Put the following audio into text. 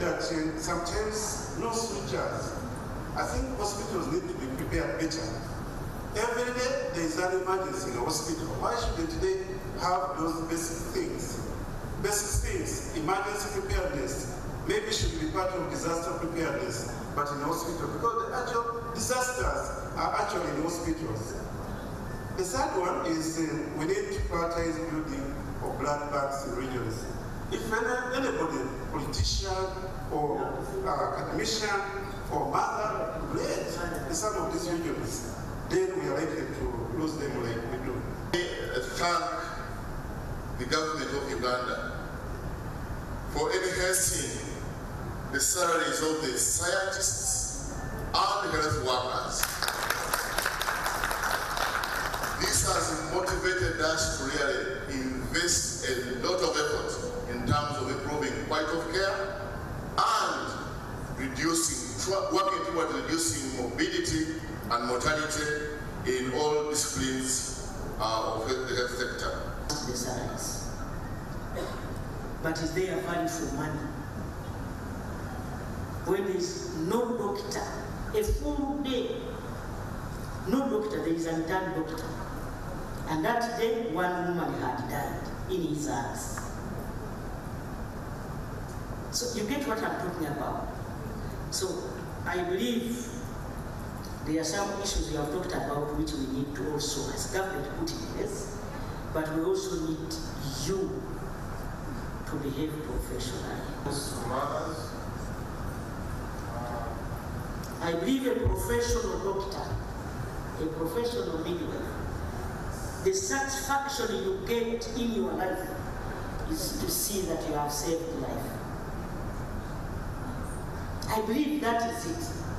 That sometimes no switchers. I think hospitals need to be prepared better. Every day there is an emergency in a hospital. Why shouldn't they have those basic things? Basic things, emergency preparedness, maybe should be part of disaster preparedness, but in a hospital, because the actual disasters are actually in hospitals. The third one is we need to prioritize building of blood banks in regions. If anybody, politician or academician or mother, led in some of these regions, then we are likely to lose them like we do. I thank the government of Uganda for enhancing the salaries of the scientists and health workers. This has motivated us to really invest a lot of effort in terms of improving quality of care and working towards reducing morbidity and mortality in all disciplines of the health sector. The science. But is there a value for money? When there is no doctor, a full day, no doctor, there is a dead doctor. And that day, one woman had died in his house. So you get what I'm talking about. So I believe there are some issues you have talked about which we need to also, as government, put in place, but we also need you to behave professionally. I believe a professional doctor, a professional midwife, the satisfaction you get in your life is to see that you have saved life. I believe that is it.